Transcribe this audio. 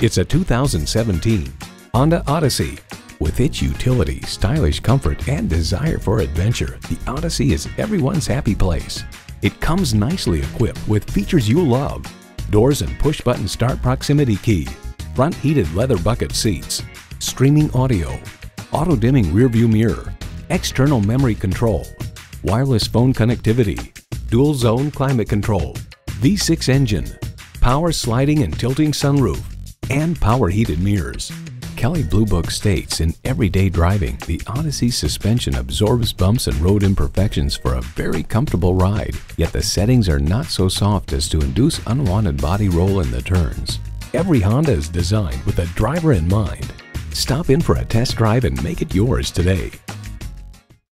It's a 2017 Honda Odyssey. With its utility, stylish comfort, and desire for adventure, the Odyssey is everyone's happy place. It comes nicely equipped with features you love: doors and push-button start proximity key, front heated leather bucket seats, streaming audio, auto-dimming rearview mirror, external memory control, wireless phone connectivity, dual-zone climate control, V6 engine, power sliding and tilting sunroof, and power heated mirrors. Kelley Blue Book states, in everyday driving, the Odyssey suspension absorbs bumps and road imperfections for a very comfortable ride, yet the settings are not so soft as to induce unwanted body roll in the turns. Every Honda is designed with the driver in mind. Stop in for a test drive and make it yours today.